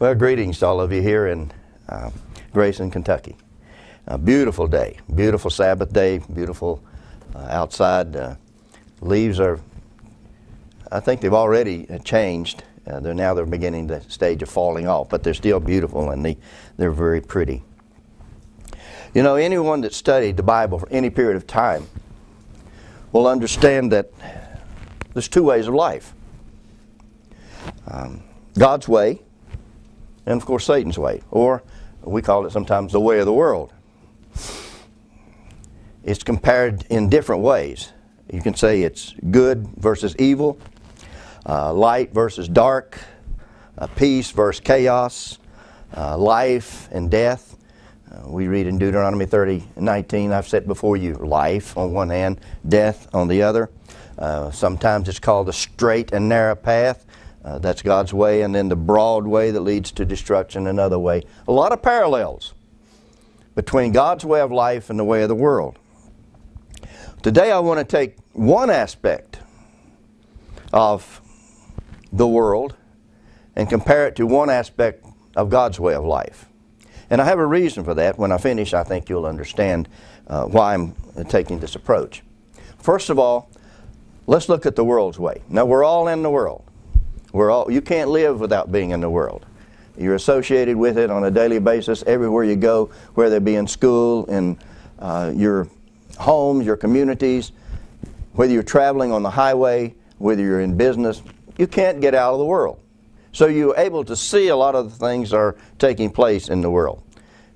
Well, greetings to all of you here in Grayson, Kentucky. A beautiful day, beautiful Sabbath day, beautiful outside. Leaves are, I think they've already changed. They're beginning the stage of falling off, but they're still beautiful and they're very pretty. You know, anyone that studied the Bible for any period of time will understand that there's two ways of life. God's way, and of course Satan's way, or we call it sometimes the way of the world. It's compared in different ways. You can say it's good versus evil, light versus dark, peace versus chaos, life and death. We read in Deuteronomy 30:19, I've set before you life on one hand, death on the other. Sometimes it's called the straight and narrow path. That's God's way, and then the broad way that leads to destruction, another way. A lot of parallels between God's way of life and the way of the world. Today I want to take one aspect of the world and compare it to one aspect of God's way of life. And I have a reason for that. When I finish, I think you'll understand why I'm taking this approach. First of all, let's look at the world's way. Now, we're all in the world. You can't live without being in the world. You're associated with it on a daily basis everywhere you go, whether it be in school, in your homes, your communities, whether you're traveling on the highway, whether you're in business. You can't get out of the world. So you're able to see a lot of the things that are taking place in the world.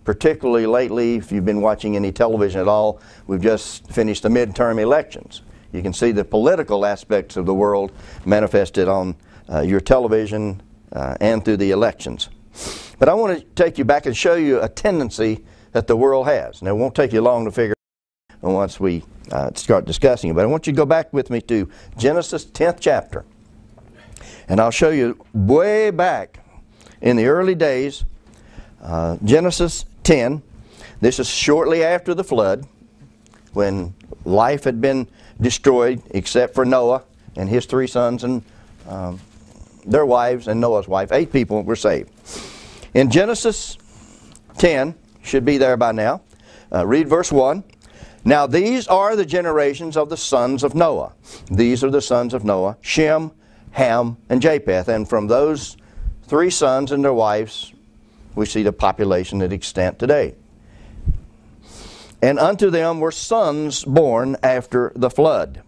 Particularly lately, if you've been watching any television at all, we've just finished the midterm elections. You can see the political aspects of the world manifested on your television and through the elections. But I want to take you back and show you a tendency that the world has. Now, it won't take you long to figure out once we start discussing it, but I want you to go back with me to Genesis 10th chapter. And I'll show you way back in the early days, Genesis 10. This is shortly after the flood, when life had been destroyed except for Noah and his three sons and their wives and Noah's wife. 8 people were saved. In Genesis 10, should be there by now, read verse 1. Now these are the generations of the sons of Noah. These are the sons of Noah, Shem, Ham, and Japheth. And from those three sons and their wives, we see the population at extent today. And unto them were sons born after the flood.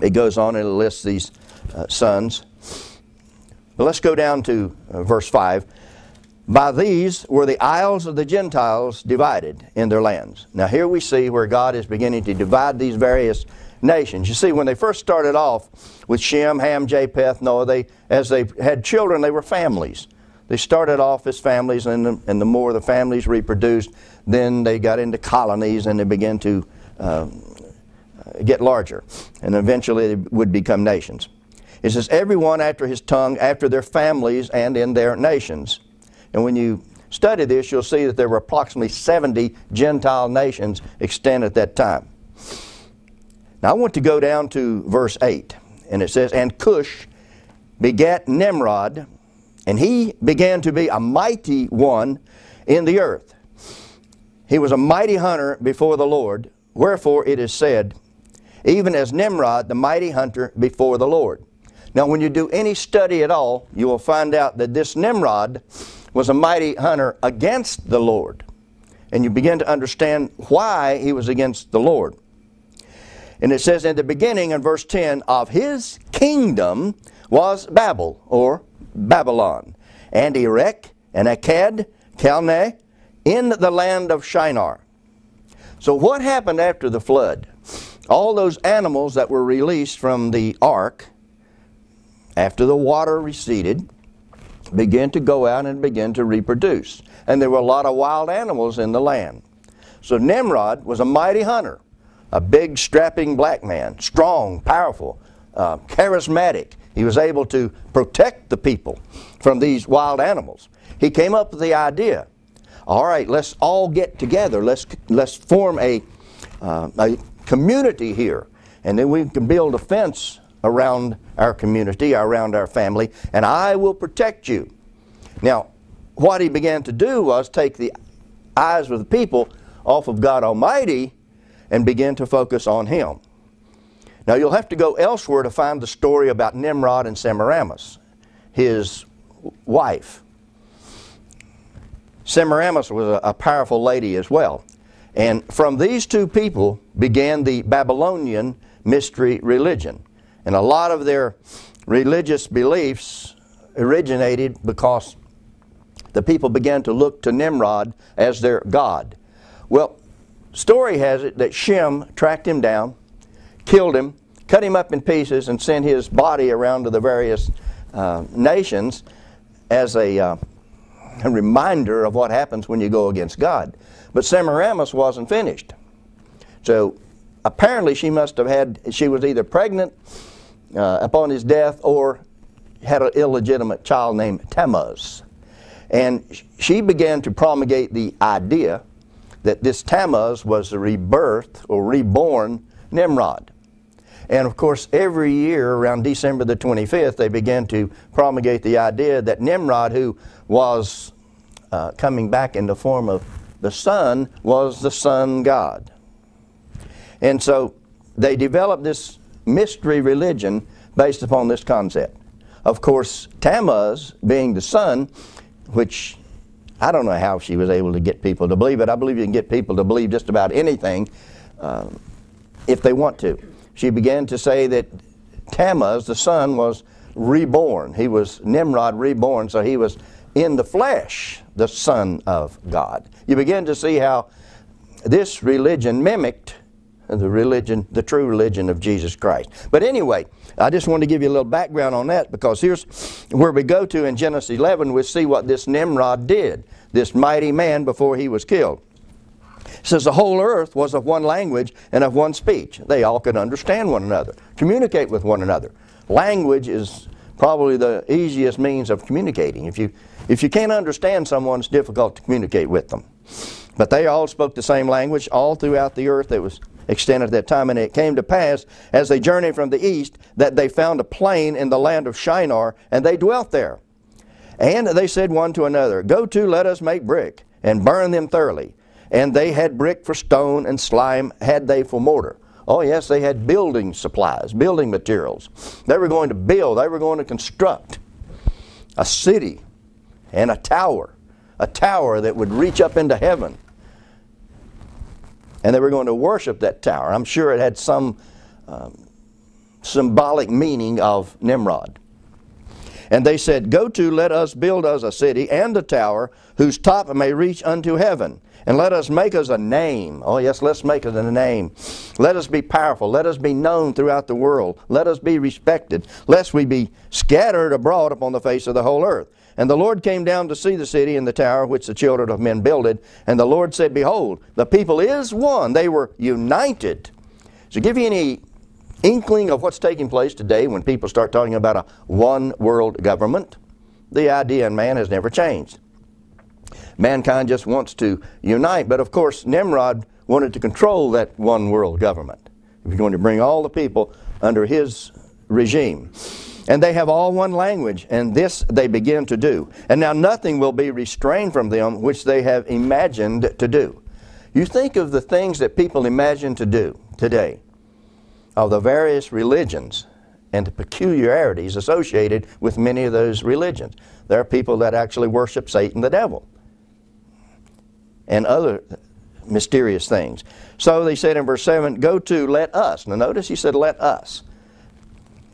It goes on and lists these sons. But let's go down to verse 5. By these were the isles of the Gentiles divided in their lands. Now here we see where God is beginning to divide these various nations. You see, when they first started off with Shem, Ham, Japheth, Noah, as they had children, they were families. They started off as families, and the more the families reproduced, then they got into colonies and they began to get larger. And eventually they would become nations. It says, everyone after his tongue, after their families, and in their nations. And when you study this, you'll see that there were approximately 70 Gentile nations extant at that time. Now I want to go down to verse 8. And it says, and Cush begat Nimrod, and he began to be a mighty one in the earth. He was a mighty hunter before the Lord. Wherefore it is said, even as Nimrod, the mighty hunter before the Lord. Now, when you do any study at all, you will find out that this Nimrod was a mighty hunter against the Lord. And you begin to understand why he was against the Lord. And it says in the beginning, in verse 10, of his kingdom was Babel, or Babylon, and Erech, and Akkad, Calneh, in the land of Shinar. So what happened after the flood? All those animals that were released from the ark, after the water receded, began to go out and begin to reproduce. And there were a lot of wild animals in the land. So Nimrod was a mighty hunter, a big, strapping black man, strong, powerful, charismatic. He was able to protect the people from these wild animals. He came up with the idea, all right, let's all get together. Let's form a community here. And then we can build a fence around our community, around our family, and I will protect you. Now, what he began to do was take the eyes of the people off of God Almighty and begin to focus on Him. Now, you'll have to go elsewhere to find the story about Nimrod and Semiramis, his wife. Semiramis was a powerful lady as well. And from these two people began the Babylonian mystery religion. And a lot of their religious beliefs originated because the people began to look to Nimrod as their god. Well, story has it that Shem tracked him down, killed him, cut him up in pieces, and sent his body around to the various nations as a reminder of what happens when you go against God. But Semiramis wasn't finished. So apparently she must have had, she was either pregnant upon his death or had an illegitimate child named Tammuz. And she began to promulgate the idea that this Tammuz was the rebirth or reborn Nimrod. And of course, every year around December the 25th, they began to promulgate the idea that Nimrod, who was coming back in the form of the sun, was the sun god. And so they developed this mystery religion based upon this concept. Of course, Tammuz being the sun, which I don't know how she was able to get people to believe it. I believe you can get people to believe just about anything if they want to. She began to say that Tammuz, the sun, was reborn. He was Nimrod reborn, so he was in the flesh, the Son of God. You begin to see how this religion mimicked the religion, the true religion of Jesus Christ. But anyway, I just want to give you a little background on that, because here's where we go to in Genesis 11. We see what this Nimrod did, this mighty man, before he was killed. It says the whole earth was of one language and of one speech. They all could understand one another, communicate with one another. Language is probably the easiest means of communicating. If you can't understand someone, it's difficult to communicate with them. But they all spoke the same language all throughout the earth that was extended at that time. And it came to pass, as they journeyed from the east, that they found a plain in the land of Shinar, and they dwelt there. And they said one to another, "Go to, let us make brick, and burn them thoroughly." And they had brick for stone, and slime had they for mortar. Oh yes, they had building supplies, building materials. They were going to build, they were going to construct a city and a tower that would reach up into heaven. And they were going to worship that tower. I'm sure it had some symbolic meaning of Nimrod. And they said, "Go to, let us build us a city and a tower, whose top may reach unto heaven. And let us make us a name." Oh yes, let's make us a name. "Let us be powerful. Let us be known throughout the world. Let us be respected, lest we be scattered abroad upon the face of the whole earth. And the Lord came down to see the city and the tower which the children of men builded. And the Lord said, Behold, the people is one." They were united. So give you any inkling of what's taking place today when people start talking about a one-world government? The idea in man has never changed. Mankind just wants to unite, but of course Nimrod wanted to control that one-world government. He was going to bring all the people under his regime. And they have all one language, and this they begin to do. And now nothing will be restrained from them which they have imagined to do. You think of the things that people imagine to do today, of the various religions and the peculiarities associated with many of those religions. There are people that actually worship Satan, the devil, and other mysterious things. So they said in verse 7, "Go to, let us." Now notice he said, "Let us."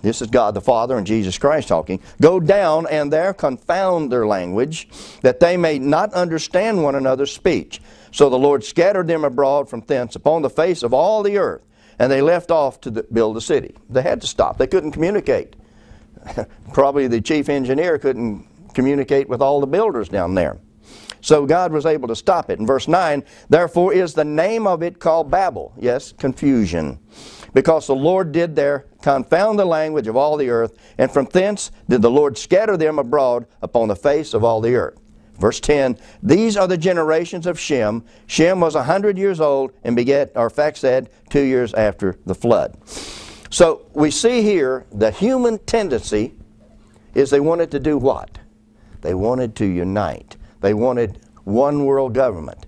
This is God the Father and Jesus Christ talking. "Go down and there confound their language, that they may not understand one another's speech. So the Lord scattered them abroad from thence upon the face of all the earth, and they left off to build the city." They had to stop. They couldn't communicate. Probably the chief engineer couldn't communicate with all the builders down there. So God was able to stop it. In verse 9, "Therefore is the name of it called Babel." Yes, confusion. "Because the Lord did there confound the language of all the earth, and from thence did the Lord scatter them abroad upon the face of all the earth." Verse 10, "These are the generations of Shem. Shem was 100 years old and begat Arphaxad 2 years after the flood." So we see here the human tendency is they wanted to do what? They wanted to unite. They wanted one world government.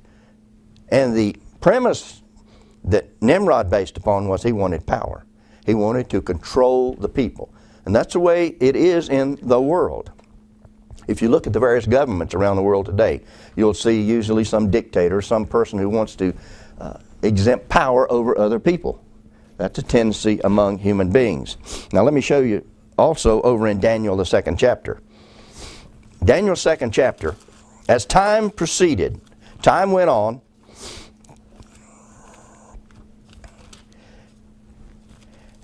And the premise that Nimrod based upon was he wanted power. He wanted to control the people. And that's the way it is in the world. If you look at the various governments around the world today, you'll see usually some dictator, some person who wants to exempt power over other people. That's a tendency among human beings. Now let me show you also over in Daniel, the 2nd chapter. Daniel's 2nd chapter, as time proceeded, time went on,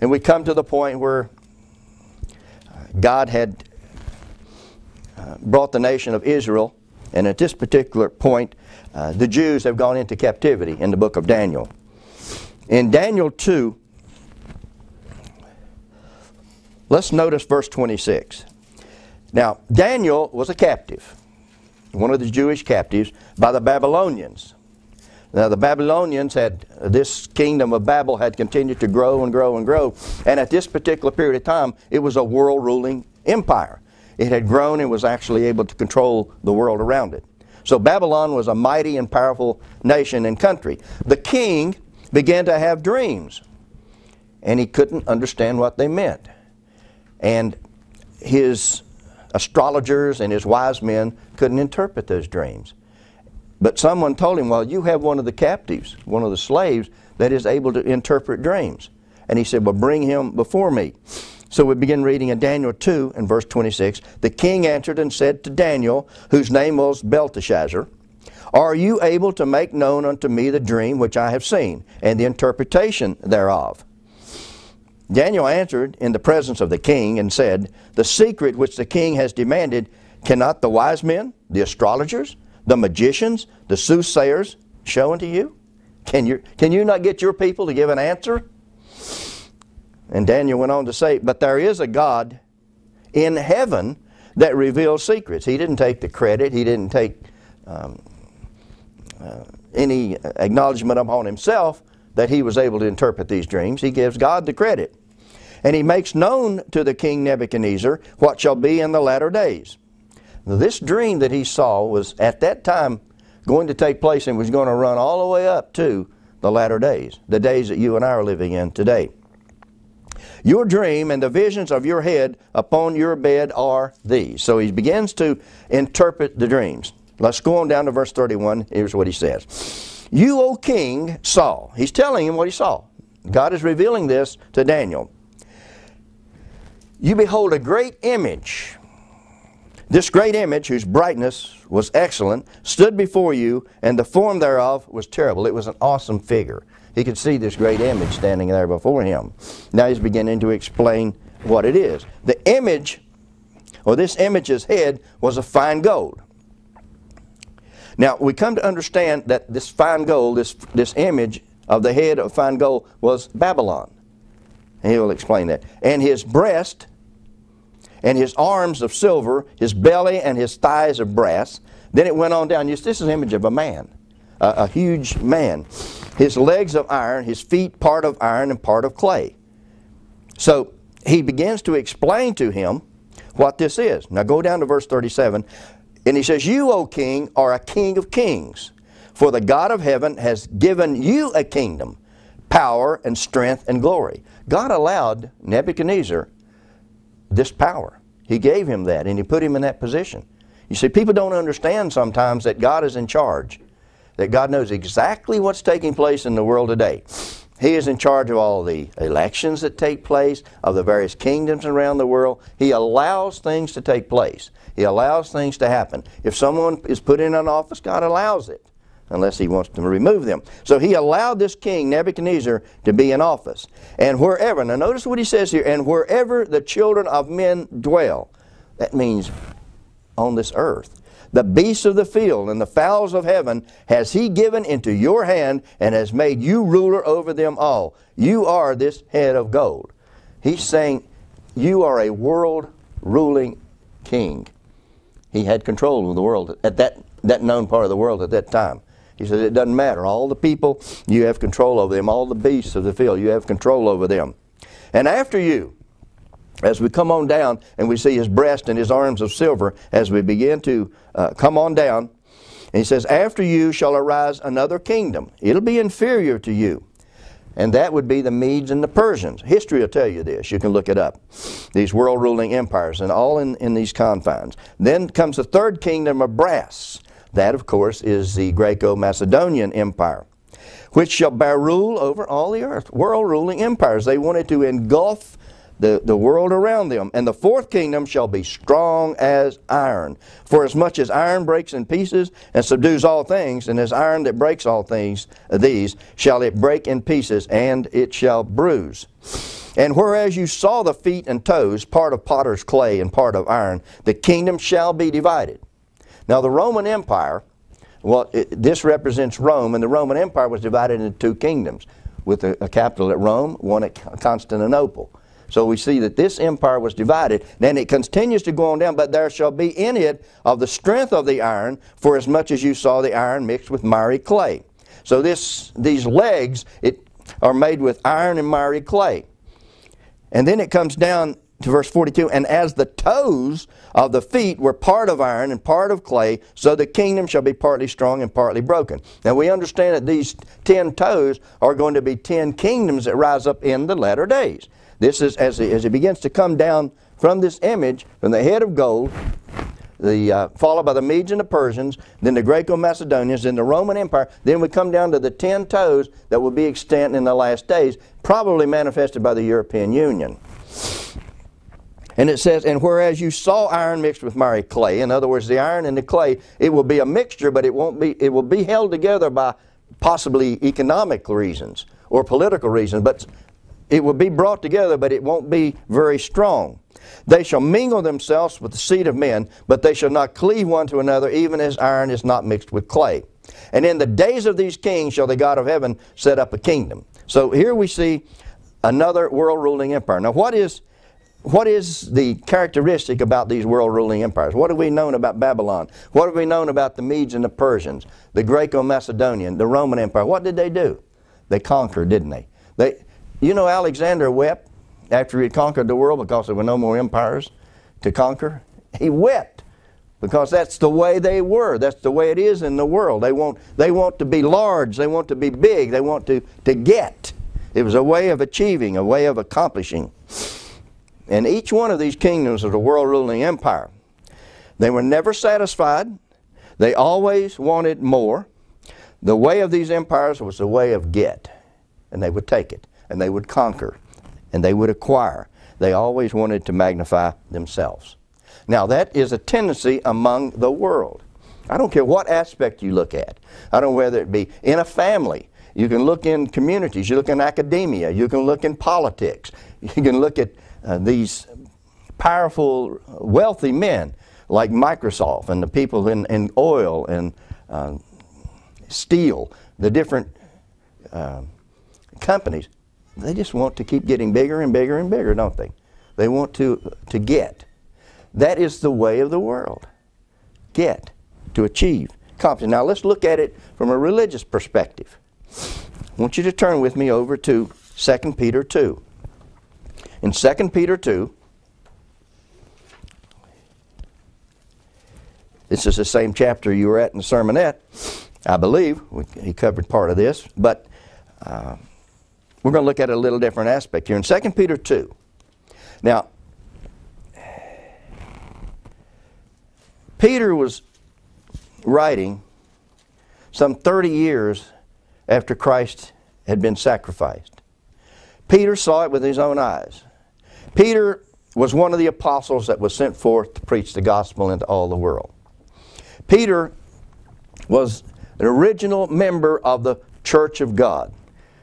and we come to the point where God had brought the nation of Israel, and at this particular point, the Jews have gone into captivity in the book of Daniel. In Daniel 2, let's notice verse 26. Now, Daniel was a captive, one of the Jewish captives, by the Babylonians. Now, the Babylonians had, this kingdom of Babel had continued to grow and grow and grow, and at this particular period of time, it was a world-ruling empire. It had grown and was actually able to control the world around it. So Babylon was a mighty and powerful nation and country. The king began to have dreams, and he couldn't understand what they meant. And his astrologers and his wise men couldn't interpret those dreams. But someone told him, well, you have one of the captives, one of the slaves, that is able to interpret dreams. And he said, well, bring him before me. So we begin reading in Daniel 2 and verse 26. The king answered and said to Daniel, whose name was Belteshazzar, are you able to make known unto me the dream which I have seen, and the interpretation thereof? Daniel answered in the presence of the king and said, the secret which the king has demanded, cannot the wise men, the astrologers, the magicians, the soothsayers show unto you? Can you not get your people to give an answer? And Daniel went on to say, but there is a God in heaven that reveals secrets. He didn't take the credit. He didn't take any acknowledgement upon himself that he was able to interpret these dreams. He gives God the credit. And he makes known to the king Nebuchadnezzar what shall be in the latter days. Now, this dream that he saw was at that time going to take place and was going to run all the way up to the latter days, the days that you and I are living in today. Your dream and the visions of your head upon your bed are these. So he begins to interpret the dreams. Let's go on down to verse 31. Here's what he says. You, O king, saw. He's telling him what he saw. God is revealing this to Daniel. You behold a great image. This great image, whose brightness was excellent, stood before you, and the form thereof was terrible. It was an awesome figure. He could see this great image standing there before him. Now he's beginning to explain what it is. The image, or this image's head, was of fine gold. Now we come to understand that this fine gold, this image of the head of fine gold was Babylon. And he will explain that. And his breast and his arms of silver, his belly and his thighs of brass. Then it went on down. This is an image of a man, a huge man. His legs of iron, his feet part of iron and part of clay. So he begins to explain to him what this is. Now go down to verse 37. And he says, you, O king, are a king of kings. For the God of heaven has given you a kingdom, power and strength and glory. God allowed Nebuchadnezzar this power. He gave him that and he put him in that position. You see, people don't understand sometimes that God is in charge. That God knows exactly what's taking place in the world today. He is in charge of all the elections that take place, of the various kingdoms around the world. He allows things to take place. He allows things to happen. If someone is put in an office, God allows it, unless he wants to remove them. So he allowed this king, Nebuchadnezzar, to be in office. And wherever, now notice what he says here, and wherever the children of men dwell, that means on this earth, the beasts of the field and the fowls of heaven has he given into your hand and has made you ruler over them all. You are this head of gold. He's saying you are a world-ruling king. He had control of the world at that known part of the world at that time. He says it doesn't matter. All the people, you have control over them. All the beasts of the field, you have control over them. And after you as we come on down and we see his breast and his arms of silver, as we begin to come on down, and he says, after you shall arise another kingdom. It'll be inferior to you. And that would be the Medes and the Persians. History will tell you this. You can look it up. These world-ruling empires, and all in these confines. Then comes the third kingdom of brass. That, of course, is the Greco-Macedonian Empire, which shall bear rule over all the earth. World-ruling empires. They wanted to engulf the world around them. And the fourth kingdom shall be strong as iron. For as much as iron breaks in pieces and subdues all things, and as iron that breaks all things, these shall it break in pieces, and it shall bruise. And whereas you saw the feet and toes, part of potter's clay and part of iron, the kingdom shall be divided. Now the Roman Empire, well, this represents Rome, and the Roman Empire was divided into two kingdoms, with a capital at Rome, one at Constantinople. So we see that this empire was divided. Then it continues to go on down, but there shall be in it of the strength of the iron, for as much as you saw the iron mixed with miry clay. So these legs are made with iron and miry clay. And then it comes down to verse 42, and as the toes of the feet were part of iron and part of clay, so the kingdom shall be partly strong and partly broken. Now we understand that these 10 toes are going to be 10 kingdoms that rise up in the latter days. This is, as it begins to come down from this image, from the head of gold, followed by the Medes and the Persians, then the Greco-Macedonians, then the Roman Empire, then we come down to the 10 toes that will be extant in the last days, probably manifested by the European Union. And it says, and whereas you saw iron mixed with miry clay, in other words, the iron and the clay, it will be a mixture, but it will be held together by possibly economic reasons or political reasons, but it will be brought together, but it won't be very strong. They shall mingle themselves with the seed of men, but they shall not cleave one to another, even as iron is not mixed with clay. And in the days of these kings shall the God of heaven set up a kingdom. So here we see another world-ruling empire. Now what is the characteristic about these world-ruling empires? What have we known about Babylon? What have we known about the Medes and the Persians, the Greco-Macedonian, the Roman Empire? What did they do? They conquered, didn't they? You know, Alexander wept after he had conquered the world because there were no more empires to conquer. He wept because that's the way they were. That's the way it is in the world. They want to be large. They want to be big. They want to get. It was a way of achieving, a way of accomplishing. And each one of these kingdoms of the world-ruling empire, they were never satisfied. They always wanted more. The way of these empires was the way of get, and they would take it. And they would conquer, and they would acquire. They always wanted to magnify themselves. Now that is a tendency among the world. I don't care what aspect you look at. I don't know whether it be in a family. You can look in communities. You look in academia. You can look in politics. You can look at these powerful, wealthy men like Microsoft and the people in oil and steel, the different companies. They just want to keep getting bigger and bigger and bigger, don't they? They want to get. That is the way of the world. Get, to achieve. Now let's look at it from a religious perspective. I want you to turn with me over to 2 Peter 2. In 2 Peter 2, this is the same chapter you were at in the sermonette, I believe. He covered part of this, but we're going to look at a little different aspect here. In 2 Peter 2, now, Peter was writing some 30 years after Christ had been sacrificed. Peter saw it with his own eyes. Peter was one of the apostles that was sent forth to preach the gospel into all the world. Peter was an original member of the Church of God.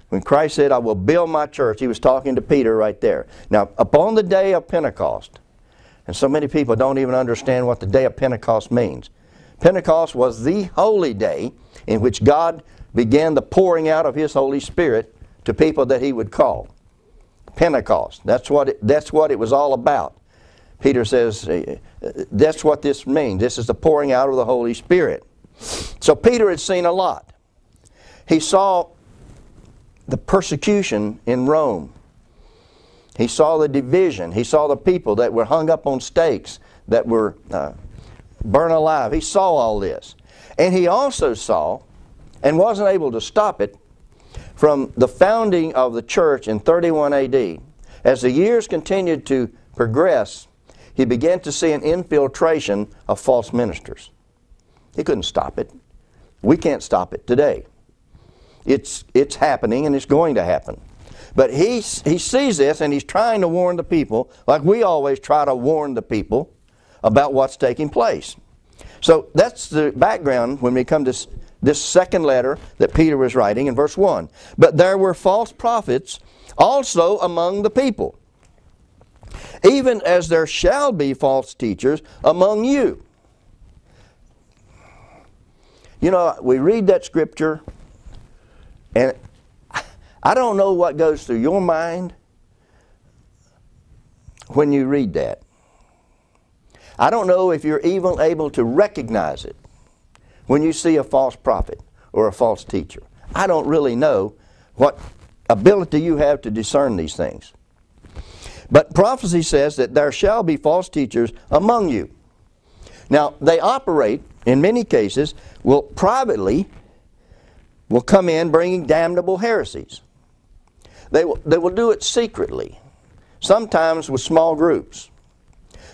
When Christ said, I will build my church, he was talking to Peter right there. Now, upon the day of Pentecost, and so many people don't even understand what the day of Pentecost means. Pentecost was the holy day in which God began the pouring out of his Holy Spirit to people that he would call. Pentecost, that's what it was all about. Peter says, that's what this means. This is the pouring out of the Holy Spirit. So Peter had seen a lot. He saw the persecution in Rome. He saw the division. He saw the people that were hung up on stakes, that were burned alive. He saw all this. And he also saw, and wasn't able to stop it, from the founding of the church in 31 AD. As the years continued to progress, he began to see an infiltration of false ministers. He couldn't stop it. We can't stop it today. It's happening, and it's going to happen. But he sees this, and he's trying to warn the people, like we always try to warn the people about what's taking place. So that's the background when we come to this second letter that Peter was writing in verse 1. But there were false prophets also among the people, even as there shall be false teachers among you. You know, we read that scripture, and I don't know what goes through your mind when you read that. I don't know if you're even able to recognize it when you see a false prophet or a false teacher. I don't really know what ability you have to discern these things. But prophecy says that there shall be false teachers among you. Now, they operate, in many cases, will privately will come in bringing damnable heresies. They will do it secretly, sometimes with small groups.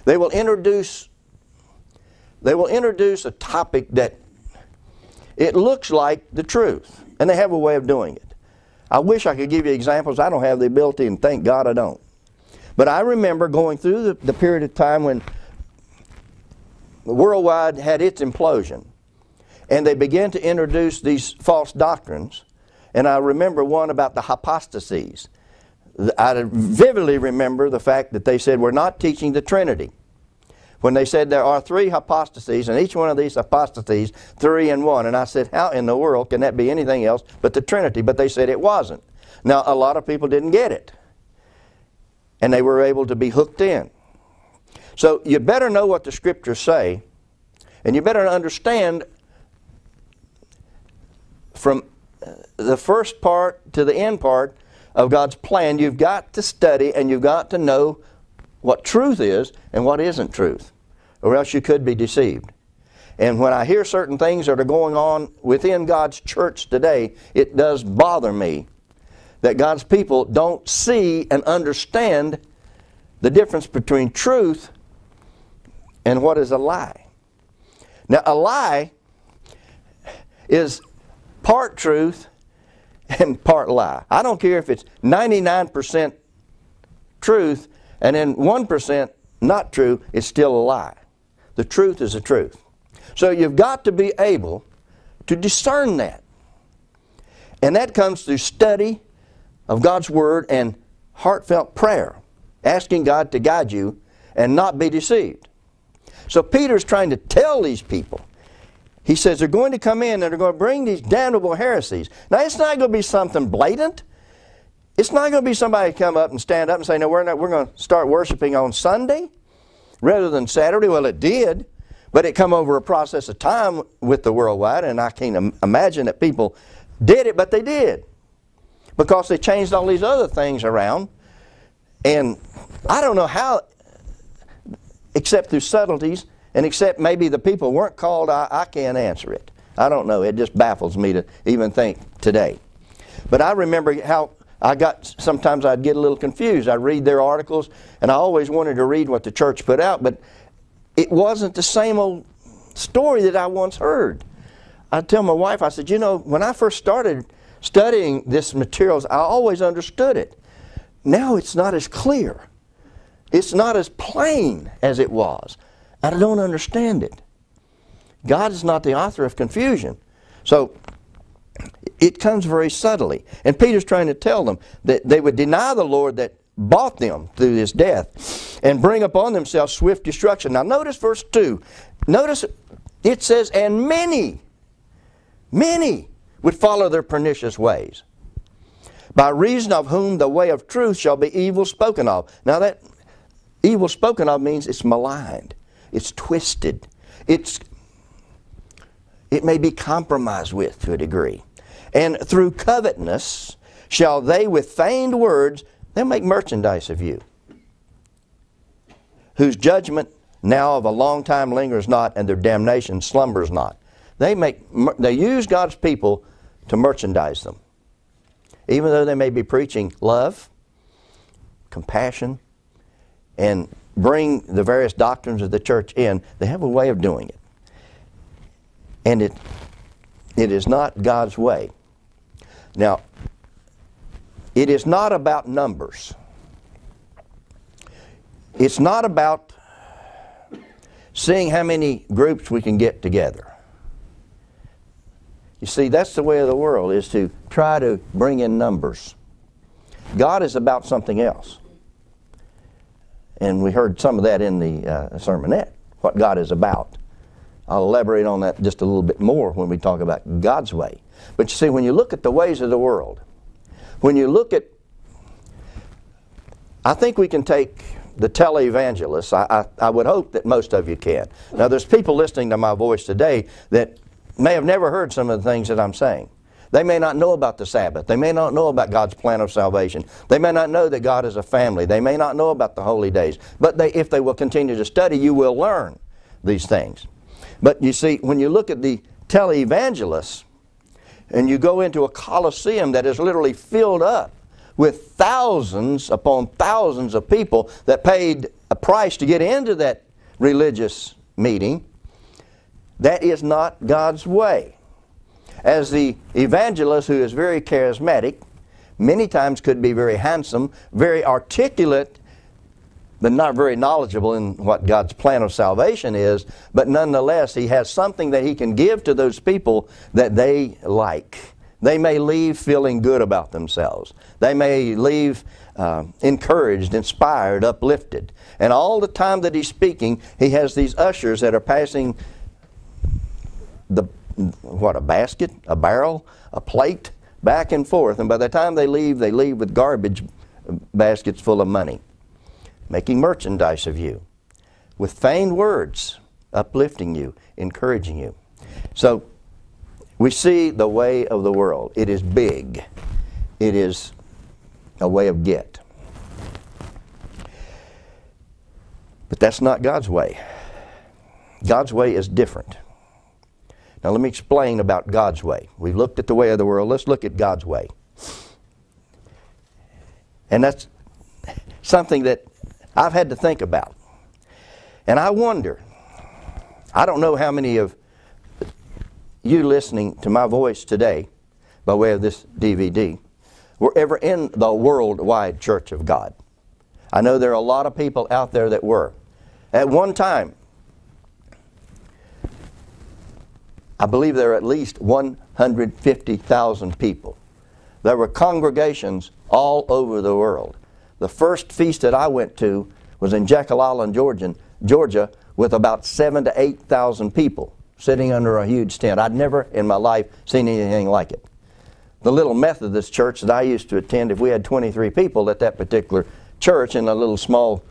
They will introduce a topic that it looks like the truth, and they have a way of doing it. I wish I could give you examples. I don't have the ability, and thank God I don't. But I remember going through the period of time when Worldwide had its implosion, and they began to introduce these false doctrines. And I remember one about the hypostases. I vividly remember the fact that they said, we're not teaching the Trinity. When they said there are three hypostases, and each one of these hypostases, three and one. And I said, how in the world can that be anything else but the Trinity? But they said it wasn't. Now, a lot of people didn't get it, and they were able to be hooked in. So you better know what the scriptures say, and you better understand from the first part to the end part of God's plan. You've got to study, and you've got to know what truth is and what isn't truth, or else you could be deceived. And when I hear certain things that are going on within God's church today, it does bother me that God's people don't see and understand the difference between truth and what is a lie. Now, a lie is part truth and part lie. I don't care if it's 99% truth and then 1% not true, it's still a lie. The truth is the truth. So you've got to be able to discern that. And that comes through study of God's Word and heartfelt prayer, asking God to guide you and not be deceived. So Peter's trying to tell these people. He says they're going to come in and they're going to bring these damnable heresies. Now, it's not going to be something blatant. It's not going to be somebody come up and stand up and say, no, we're going to start worshiping on Sunday rather than Saturday. Well, it did, but it come over a process of time with the Worldwide, and I can't imagine that people did it, but they did, because they changed all these other things around. And I don't know how, except through subtleties, and except maybe the people weren't called, I can't answer it. I don't know. It just baffles me to even think today. But I remember how sometimes I'd get a little confused. I'd read their articles, and I always wanted to read what the church put out, but it wasn't the same old story that I once heard. I'd tell my wife, I said, you know, when I first started studying this materials, I always understood it. Now it's not as clear. It's not as plain as it was. I don't understand it. God is not the author of confusion. So it comes very subtly. And Peter's trying to tell them that they would deny the Lord that bought them through his death and bring upon themselves swift destruction. Now notice verse 2. Notice it says, and many, many would follow their pernicious ways, by reason of whom the way of truth shall be evil spoken of. Now that evil spoken of means it's maligned. It's twisted. It may be compromised with to a degree. And through covetousness shall they with feigned words They'll make merchandise of you, whose judgment now of a long time lingers not, and their damnation slumbers not. They use God's people to merchandise them. Even though they may be preaching love, compassion, and bring the various doctrines of the church in, they have a way of doing it. And it is not God's way. Now, it is not about numbers. It's not about seeing how many groups we can get together. You see, that's the way of the world, is to try to bring in numbers. God is about something else. And we heard some of that in the sermonette, what God is about. I'll elaborate on that just a little bit more when we talk about God's way. But you see, when you look at the ways of the world, when you look at, I think we can take the televangelists, I would hope that most of you can. Now, there's people listening to my voice today that may have never heard some of the things that I'm saying. They may not know about the Sabbath. They may not know about God's plan of salvation. They may not know that God is a family. They may not know about the holy days. But if they will continue to study, you will learn these things. But you see, when you look at the televangelists, and you go into a Colosseum that is literally filled up with thousands upon thousands of people that paid a price to get into that religious meeting, that is not God's way. As the evangelist, who is very charismatic, many times could be very handsome, very articulate, but not very knowledgeable in what God's plan of salvation is, but nonetheless he has something that he can give to those people that they like. They may leave feeling good about themselves. They may leave encouraged, inspired, uplifted. And all the time that he's speaking, he has these ushers that are passing a basket, a barrel, a plate, back and forth. And by the time they leave with garbage baskets full of money, making merchandise of you, with feigned words, uplifting you, encouraging you. So we see the way of the world. It is big. It is a way of get. But that's not God's way. God's way is different. Now let me explain about God's way. We've looked at the way of the world. Let's look at God's way. And that's something that I've had to think about. And I wonder, I don't know how many of you listening to my voice today, by way of this DVD, were ever in the Worldwide Church of God. I know there are a lot of people out there that were. At one time, I believe there are at least 150,000 people. There were congregations all over the world. The first feast that I went to was in Jekyll Island, Georgia, with about 7,000 to 8,000 people sitting under a huge tent. I'd never in my life seen anything like it. The little Methodist church that I used to attend, if we had 23 people at that particular church in a little small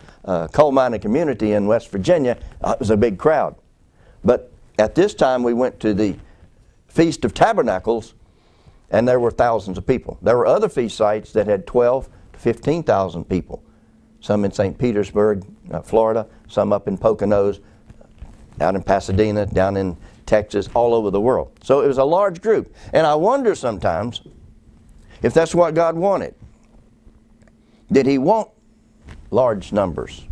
coal mining community in West Virginia, it was a big crowd. But at this time, we went to the Feast of Tabernacles, and there were thousands of people. There were other feast sites that had 12,000 to 15,000 people, some in St. Petersburg, Florida, some up in Poconos, out in Pasadena, down in Texas, all over the world. So it was a large group. And I wonder sometimes if that's what God wanted. Did he want large numbers?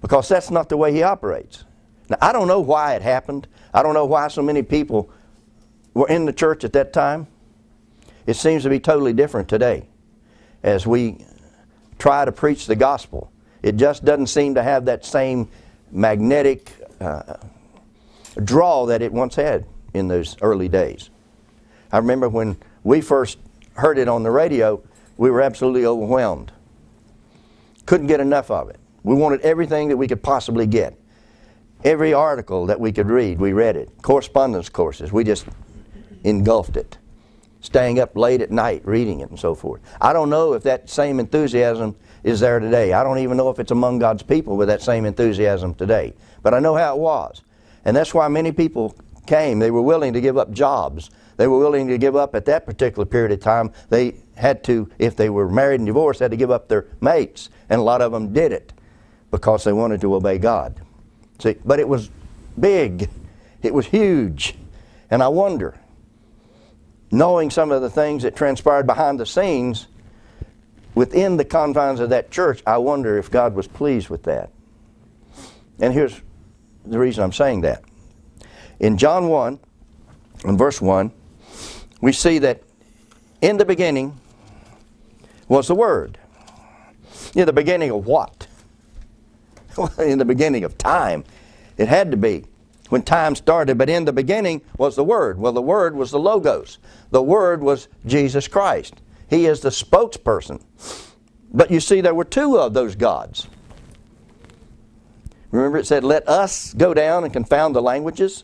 Because that's not the way he operates. Now, I don't know why it happened. I don't know why so many people were in the church at that time. It seems to be totally different today as we try to preach the gospel. It just doesn't seem to have that same magnetic draw that it once had in those early days. I remember when we first heard it on the radio, we were absolutely overwhelmed. Couldn't get enough of it. We wanted everything that we could possibly get. Every article that we could read, we read it. Correspondence courses, we just engulfed it. Staying up late at night, reading it and so forth. I don't know if that same enthusiasm is there today. I don't even know if it's among God's people with that same enthusiasm today. But I know how it was. And that's why many people came. They were willing to give up jobs. they were willing to give up at that particular period of time. They had to, if they were married and divorced, had to give up their mates. And a lot of them did it because they wanted to obey God. See, but it was big. It was huge. And I wonder, knowing some of the things that transpired behind the scenes within the confines of that church, I wonder if God was pleased with that. And here's the reason I'm saying that. In John 1, in verse 1, we see that in the beginning was the Word. In the beginning of what? In the beginning of time. It had to be when time started, but in the beginning was the Word. Well, the Word was the Logos. The Word was Jesus Christ. He is the spokesperson. But you see, there were two of those gods. Remember it said, let us go down and confound the languages.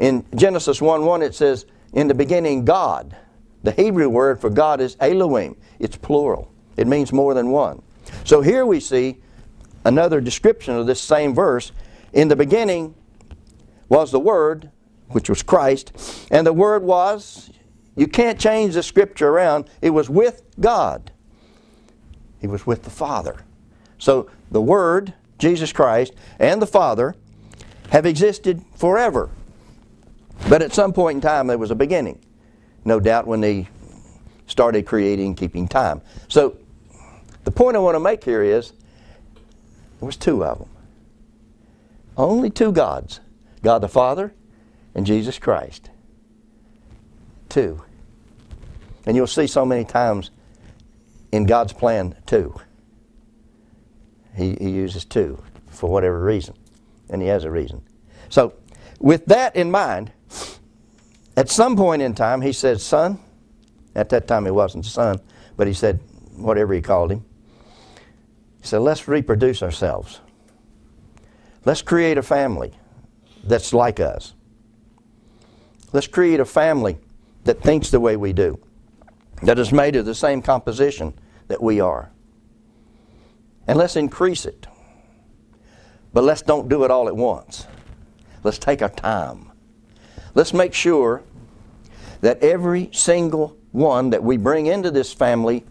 In Genesis 1:1 it says, in the beginning God. The Hebrew word for God is Elohim. It's plural. It means more than one. So here we see another description of this same verse. In the beginning was the Word, which was Christ, and the Word was, you can't change the scripture around, it was with God. He was with the Father. So the Word, Jesus Christ, and the Father have existed forever. But at some point in time there was a beginning. No doubt when they started creating, keeping time. So the point I want to make here is there was two of them. Only two gods. God the Father and Jesus Christ. Two. And you'll see so many times in God's plan, two. He uses two for whatever reason. And He has a reason. So with that in mind, at some point in time, He said, Son. At that time, He wasn't Son, but He said, whatever He called Him. He said, let's reproduce ourselves. Let's create a family that's like us. Let's create a family that thinks the way we do, that is made of the same composition that we are. And let's increase it. But let's don't do it all at once. Let's take our time. Let's make sure that every single one that we bring into this family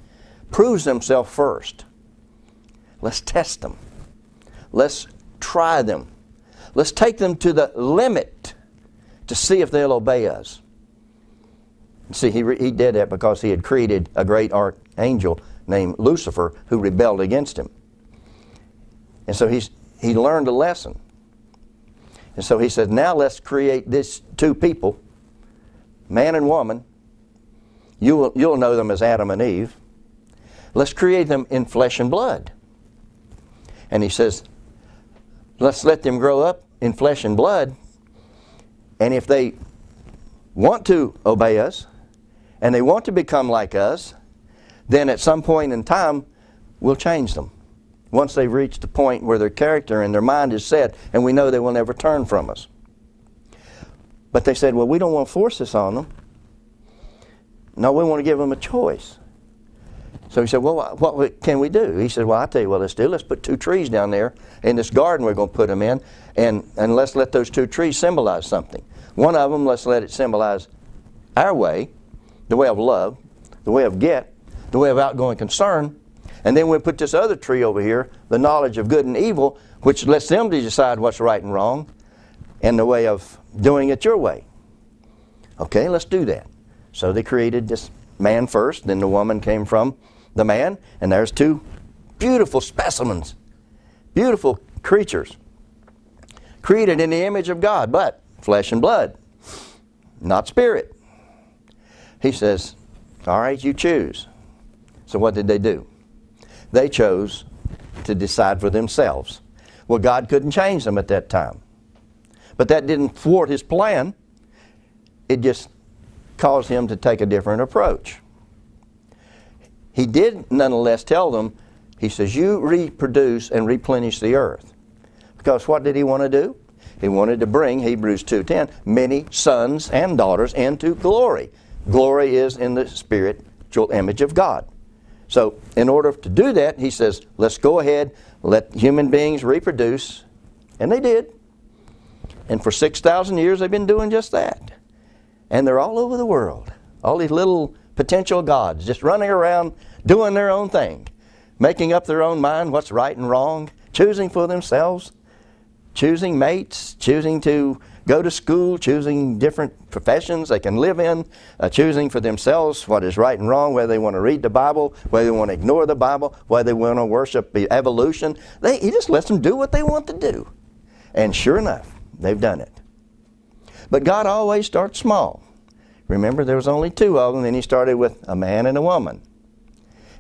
proves themselves first. Let's test them. Let's try them. Let's take them to the limit to see if they'll obey us. See, he did that because he had created a great archangel named Lucifer who rebelled against him. And so he learned a lesson. And so he said, now let's create these two people, man and woman. You'll know them as Adam and Eve. Let's create them in flesh and blood. And he says, let's let them grow up in flesh and blood. And if they want to obey us, and they want to become like us, then at some point in time, we'll change them. Once they've reached the point where their character and their mind is set, and we know they will never turn from us. But they said, well, we don't want to force this on them. No, we want to give them a choice. So he said, well, what can we do? He said, well, I'll tell you what let's do. Let's put two trees down there in this garden we're going to put them in, and let's let those two trees symbolize something. One of them, let's let it symbolize our way, the way of love, the way of get, the way of outgoing concern. And then we'll put this other tree over here, the knowledge of good and evil, which lets them decide what's right and wrong, and the way of doing it your way. Okay, let's do that. So they created this man first, then the woman came from the man, and there's two beautiful specimens, beautiful creatures, created in the image of God, but flesh and blood, not spirit. He says, all right, you choose. So what did they do? They chose to decide for themselves. Well, God couldn't change them at that time. But that didn't thwart His plan. It just caused Him to take a different approach. He did nonetheless tell them, He says, you reproduce and replenish the earth. Because what did He want to do? He wanted to bring, Hebrews 2:10, many sons and daughters into glory. Glory is in the spiritual image of God. So in order to do that, He says, let's go ahead, let human beings reproduce. And they did. And for 6,000 years they've been doing just that. And they're all over the world. All these little potential gods just running around doing their own thing. Making up their own mind what's right and wrong. Choosing for themselves. Choosing mates. Choosing to go to school. Choosing different professions they can live in. Choosing for themselves what is right and wrong. Whether they want to read the Bible. Whether they want to ignore the Bible. Whether they want to worship the evolution. He just lets them do what they want to do. And sure enough, they've done it. But God always starts small. Remember, there was only two of them. Then he started with a man and a woman.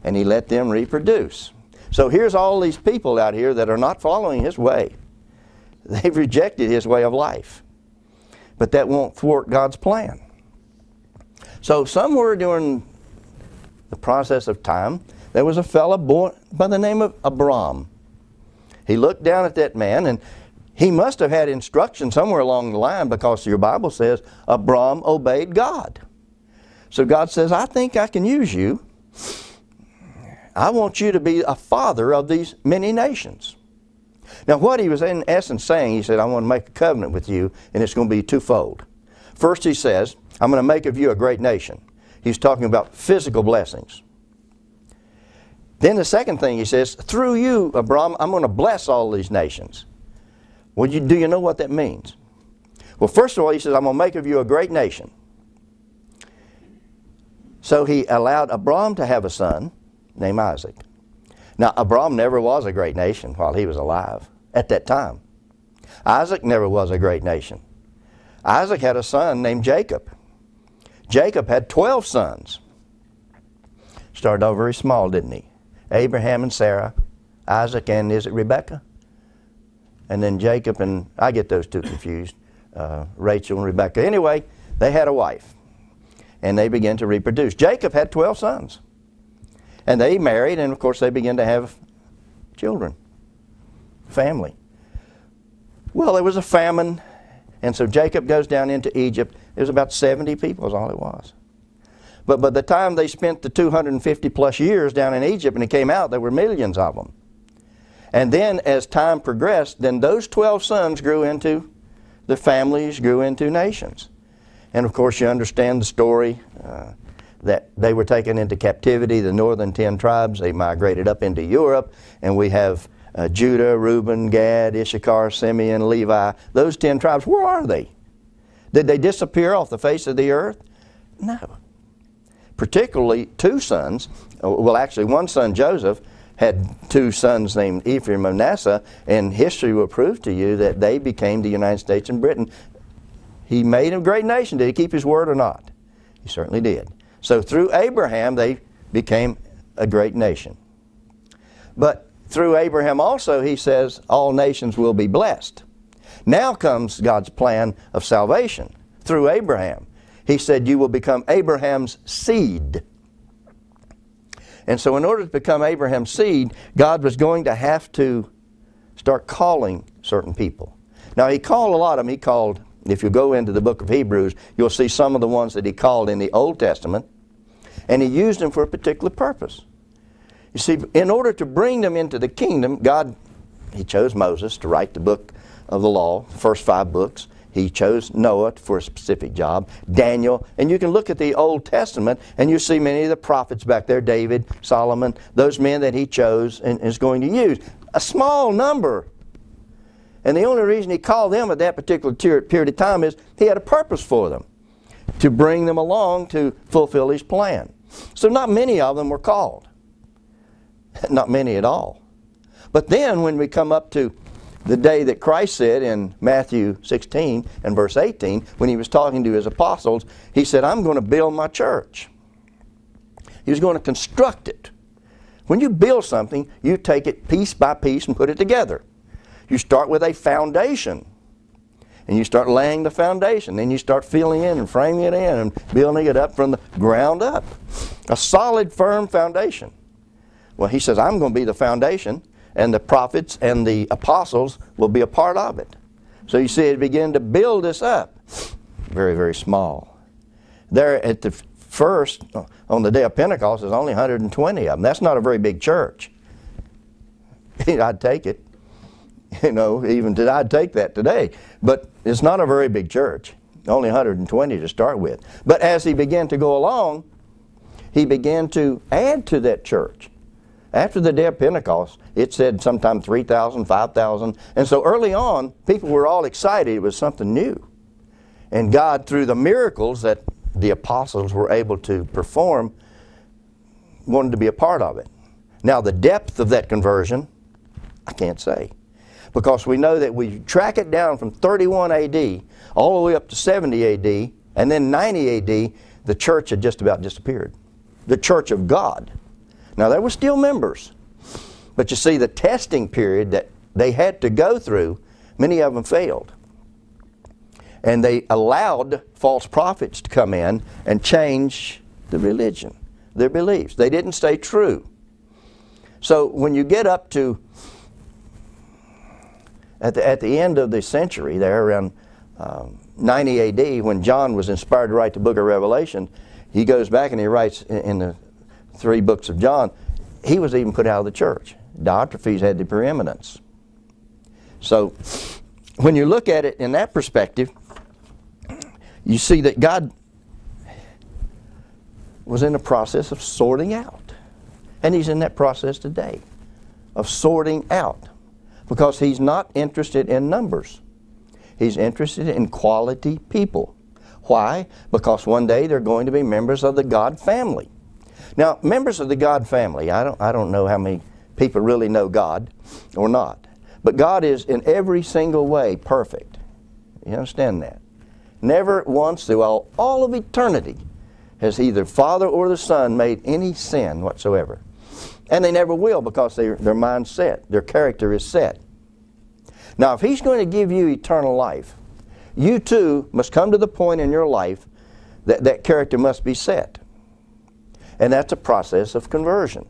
And he let them reproduce. So here's all these people out here that are not following his way. They've rejected his way of life. But that won't thwart God's plan. So somewhere during the process of time, there was a fellow born by the name of Abram. He looked down at that man, and he must have had instruction somewhere along the line, because your Bible says Abram obeyed God. So God says, I think I can use you. I want you to be a father of these many nations. Now what he was in essence saying, he said, I want to make a covenant with you, and it's going to be twofold. First he says, I'm going to make of you a great nation. He's talking about physical blessings. Then the second thing he says, through you, Abram, I'm going to bless all these nations. Well, do you know what that means? Well, first of all, he says, I'm going to make of you a great nation. So he allowed Abram to have a son named Isaac. Now, Abram never was a great nation while he was alive at that time. Isaac never was a great nation. Isaac had a son named Jacob. Jacob had 12 sons. Started out very small, didn't he? Abraham and Sarah, Isaac and Rebecca? And then Jacob and, I get those two confused, Rachel and Rebecca. Anyway, they had a wife, and they began to reproduce. Jacob had 12 sons, and they married, and of course they began to have children, family. Well, there was a famine, and so Jacob goes down into Egypt. It was about 70 people is all it was. But by the time they spent the 250 plus years down in Egypt and he came out, there were millions of them. And then as time progressed, then those 12 sons grew into the families, grew into nations. And of course you understand the story that they were taken into captivity, the northern 10 tribes. They migrated up into Europe, and we have Judah, Reuben, Gad, Issachar, Simeon, Levi. Those 10 tribes, where are they? Did they disappear off the face of the earth? No. Particularly two sons, well actually one son, Joseph, had two sons named Ephraim and Manasseh, and history will prove to you that they became the United States and Britain. He made a great nation. Did he keep his word or not? He certainly did. So through Abraham, they became a great nation. But through Abraham also, he says, all nations will be blessed. Now comes God's plan of salvation through Abraham. He said, you will become Abraham's seed. And so in order to become Abraham's seed, God was going to have to start calling certain people. Now he called a lot of them. He called, if you go into the book of Hebrews, you'll see some of the ones that he called in the Old Testament. And he used them for a particular purpose. You see, in order to bring them into the kingdom, God, he chose Moses to write the book of the law, the first 5 books. He chose Noah for a specific job, Daniel, and you can look at the Old Testament and you see many of the prophets back there, David, Solomon, those men that he chose and is going to use. A small number. And the only reason he called them at that particular period of time is he had a purpose for them, to bring them along to fulfill his plan. So not many of them were called. Not many at all. But then when we come up to the day that Christ said in Matthew 16 and verse 18, when he was talking to his apostles, he said, I'm going to build my church. He was going to construct it. When you build something, you take it piece by piece and put it together. You start with a foundation, and you start laying the foundation. Then you start filling in and framing it in and building it up from the ground up. A solid, firm foundation. Well, he says, I'm going to be the foundation, and the prophets and the apostles will be a part of it. So you see it began to build this up. Very, very small. There at the first, on the day of Pentecost, there's only 120 of them. That's not a very big church. I'd take it. You know, even I'd take that today. But it's not a very big church. Only 120 to start with. But as he began to go along, he began to add to that church. After the day of Pentecost, it said sometime 3,000, 5,000. And so early on, people were all excited. It was something new. And God, through the miracles that the apostles were able to perform, wanted to be a part of it. Now, the depth of that conversion, I can't say. Because we know that we track it down from 31 A.D. all the way up to 70 A.D. and then 90 A.D. the church had just about disappeared. The Church of God. Now, there were still members. But you see, the testing period that they had to go through, many of them failed. And they allowed false prophets to come in and change the religion, their beliefs. They didn't stay true. So when you get up to, at the end of the century there, around 90 A.D., when John was inspired to write the book of Revelation, he goes back and he writes in the three books of John, he was even put out of the church. Diotrephes had the preeminence. So when you look at it in that perspective, you see that God was in the process of sorting out. And he's in that process today of sorting out, because he's not interested in numbers. He's interested in quality people. Why? Because one day they're going to be members of the God family. Now, members of the God family, I don't know how many people really know God or not. But God is in every single way perfect. You understand that? Never once throughout all of eternity has either the Father or the Son made any sin whatsoever. And they never will, because their mind's set. Their character is set. Now, if he's going to give you eternal life, you too must come to the point in your life that that character must be set. And that's a process of conversion,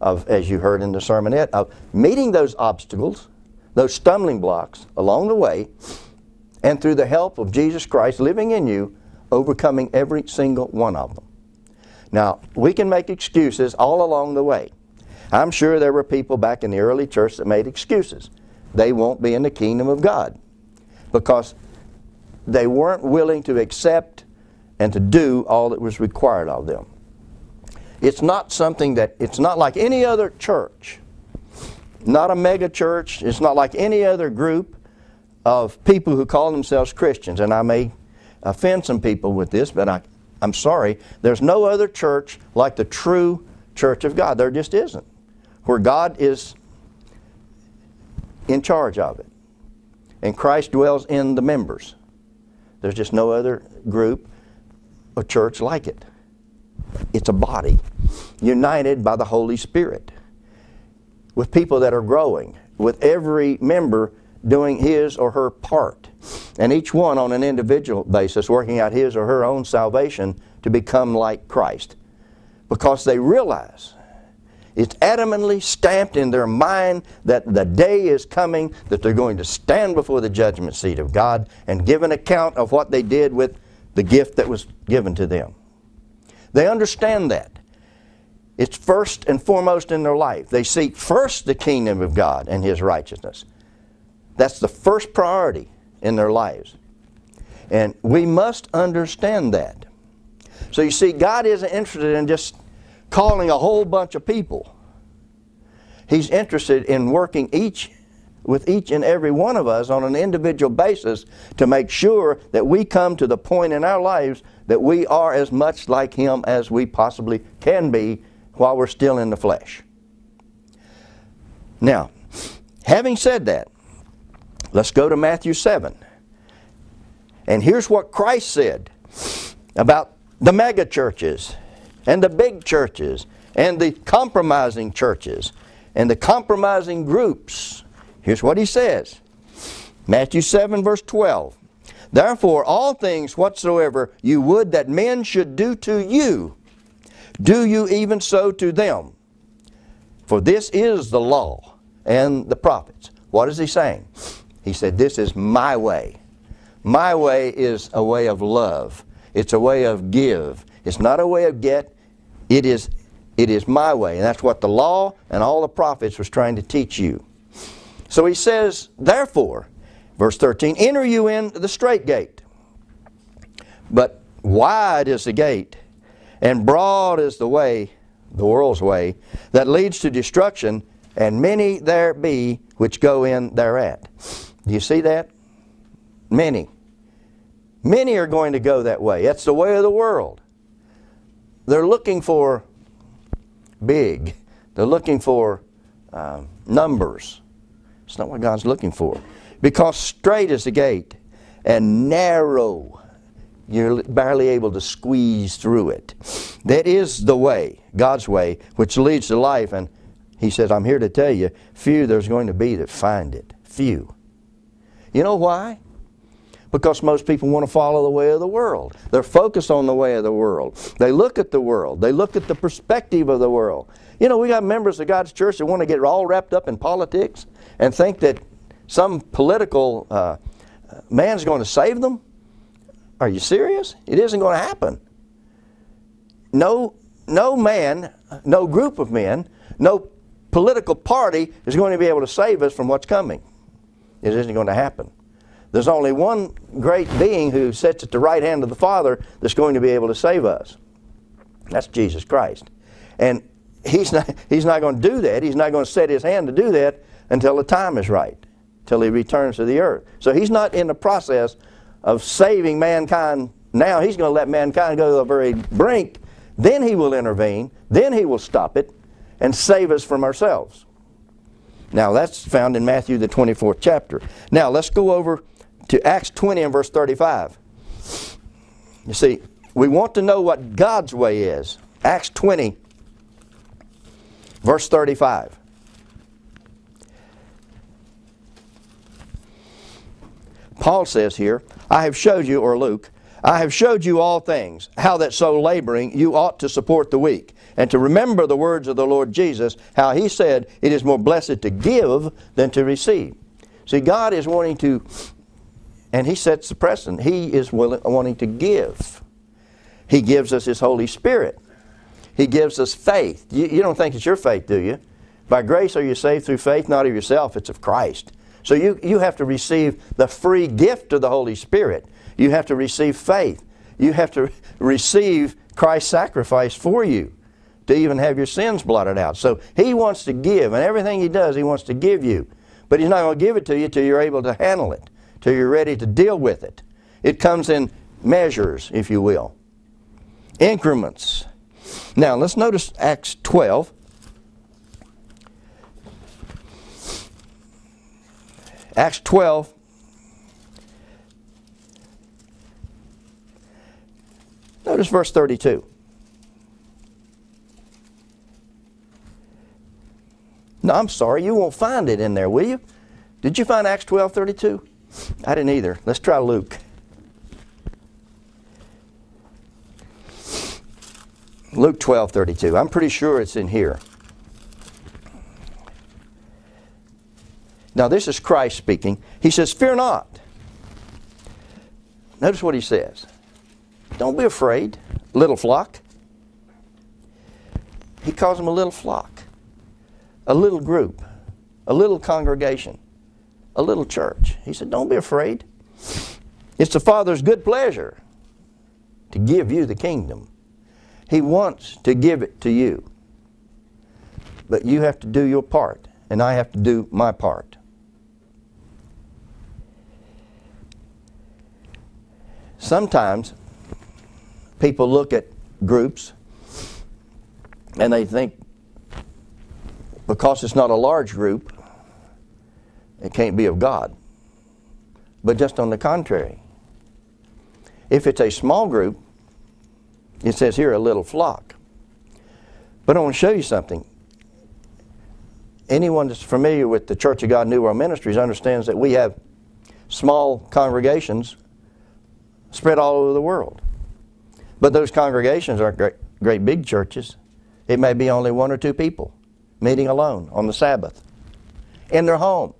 of, as you heard in the sermonette, of meeting those obstacles, those stumbling blocks along the way, and through the help of Jesus Christ living in you, overcoming every single one of them. Now, we can make excuses all along the way. I'm sure there were people back in the early church that made excuses. They won't be in the kingdom of God because they weren't willing to accept and to do all that was required of them. It's not something that, it's not like any other church, not a mega church. It's not like any other group of people who call themselves Christians. And I may offend some people with this, but I'm sorry. There's no other church like the true Church of God. There just isn't, where God is in charge of it and Christ dwells in the members. There's just no other group or church like it. It's a body united by the Holy Spirit, with people that are growing, with every member doing his or her part, and each one on an individual basis working out his or her own salvation to become like Christ, because they realize it's adamantly stamped in their mind that the day is coming that they're going to stand before the judgment seat of God and give an account of what they did with the gift that was given to them. They understand that. It's first and foremost in their life. They seek first the kingdom of God and His righteousness. That's the first priority in their lives. And we must understand that. So you see, God isn't interested in just calling a whole bunch of people. He's interested in working with each and every one of us on an individual basis to make sure that we come to the point in our lives that we are as much like Him as we possibly can be while we're still in the flesh. Now, having said that, let's go to Matthew 7. And here's what Christ said about the mega churches and the big churches and the compromising churches and the compromising groups. Here's what He says. Matthew 7 verse 12. Therefore, all things whatsoever you would that men should do to you, do you even so to them. For this is the law and the prophets. What is He saying? He said, this is my way. My way is a way of love. It's a way of give. It's not a way of get. It is my way. And that's what the law and all the prophets was trying to teach you. So He says, therefore, Verse 13, enter you in the straight gate. But wide is the gate, and broad is the way, the world's way, that leads to destruction, and many there be which go in thereat. Do you see that? Many. Many are going to go that way. That's the way of the world. They're looking for big. They're looking for numbers. It's not what God's looking for. Because straight is the gate, and narrow, you're barely able to squeeze through it. That is the way, God's way, which leads to life. And He says, I'm here to tell you, few there's going to be that find it. Few. You know why? Because most people want to follow the way of the world. They're focused on the way of the world. They look at the world. They look at the perspective of the world. You know, we got members of God's church that want to get all wrapped up in politics and think that some political man's going to save them. Are you serious? It isn't going to happen. No man, no group of men, no political party is going to be able to save us from what's coming. It isn't going to happen. There's only one great being who sits at the right hand of the Father that's going to be able to save us. That's Jesus Christ. And He's not going to do that. He's not going to set His hand to do that until the time is right, until He returns to the earth. So He's not in the process of saving mankind now. He's going to let mankind go to the very brink. Then He will intervene. Then He will stop it and save us from ourselves. Now that's found in Matthew the 24th chapter. Now let's go over to Acts 20 and verse 35. You see, we want to know what God's way is. Acts 20, verse 35. Paul says here, I have showed you, or Luke, I have showed you all things, how that so laboring you ought to support the weak, and to remember the words of the Lord Jesus, how He said, it is more blessed to give than to receive. See, God is wanting to, and He sets the precedent, He is wanting to give. He gives us His Holy Spirit. He gives us faith. You don't think it's your faith, do you? By grace are you saved through faith, not of yourself, it's of Christ. So you have to receive the free gift of the Holy Spirit. You have to receive faith. You have to receive Christ's sacrifice for you to even have your sins blotted out. So He wants to give, and everything He does, He wants to give you. But He's not going to give it to you till you're able to handle it, till you're ready to deal with it. It comes in measures, if you will. Increments. Now, let's notice Acts 12. Acts 12. Notice verse 32. No, I'm sorry, you won't find it in there, will you? Did you find Acts 12:32? I didn't either. Let's try Luke. Luke 12:32. I'm pretty sure it's in here. Now this is Christ speaking. He says, fear not. Notice what He says. Don't be afraid, little flock. He calls them a little flock, a little group, a little congregation, a little church. He said, don't be afraid. It's the Father's good pleasure to give you the kingdom. He wants to give it to you. But you have to do your part, and I have to do my part. Sometimes people look at groups and they think because it's not a large group, it can't be of God. But just on the contrary, if it's a small group, it says here a little flock. But I want to show you something. Anyone that's familiar with the Church of God New World Ministries understands that we have small congregations spread all over the world. But those congregations aren't great big churches. It may be only one or two people meeting alone on the Sabbath in their home.